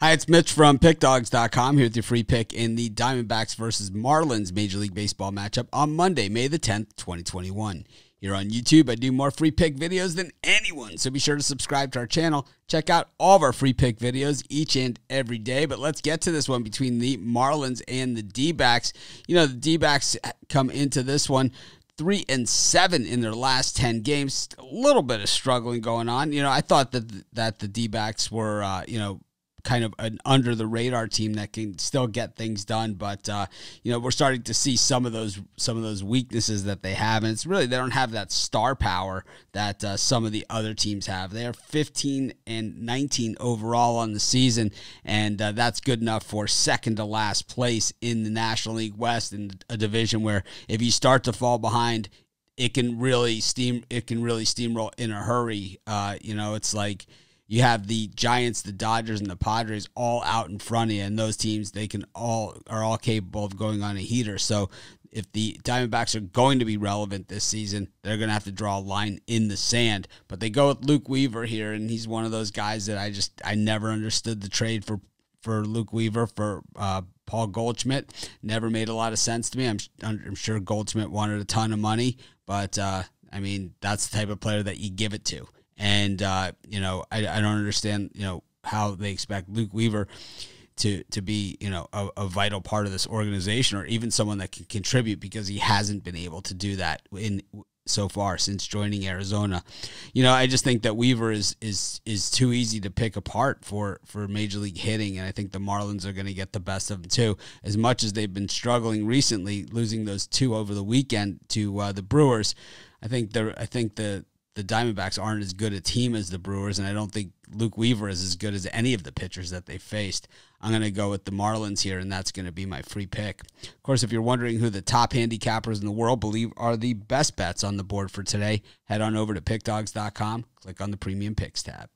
Hi, it's Mitch from PickDogs.com here with your free pick in the Diamondbacks versus Marlins Major League Baseball matchup on Monday, May the 10th, 2021. Here on YouTube, I do more free pick videos than anyone, so be sure to subscribe to our channel. Check out all of our free pick videos each and every day, but let's get to this one between the Marlins and the D-backs. You know, the D-backs come into this one 3-7 in their last 10 games. A little bit of struggling going on. You know, I thought that the D-backs were, kind of an under-the-radar team that can still get things done, but we're starting to see some of those weaknesses that they have, and it's really they don't have that star power that some of the other teams have. They are 15-19 overall on the season, and that's good enough for second to last place in the National League West, in a division where if you start to fall behind, it can really steamroll in a hurry. It's like, you have the Giants, the Dodgers, and the Padres all out in front of you, and those teams are all capable of going on a heater. So if the Diamondbacks are going to be relevant this season, they're going to have to draw a line in the sand. But they go with Luke Weaver here, and he's one of those guys that I never understood the trade for Luke Weaver for Paul Goldschmidt. Never made a lot of sense to me. I'm sure Goldschmidt wanted a ton of money, but that's the type of player that you give it to. And, I don't understand, how they expect Luke Weaver to be, a vital part of this organization, or even someone that can contribute, because he hasn't been able to do that so far since joining Arizona. I just think that Weaver is too easy to pick apart for Major League hitting, and I think the Marlins are going to get the best of them too. As much as they've been struggling recently, losing those two over the weekend to the Brewers, I think the Diamondbacks aren't as good a team as the Brewers, and I don't think Luke Weaver is as good as any of the pitchers that they faced. I'm going to go with the Marlins here, and that's going to be my free pick. Of course, if you're wondering who the top handicappers in the world believe are the best bets on the board for today, head on over to PickDogs.com, click on the Premium Picks tab.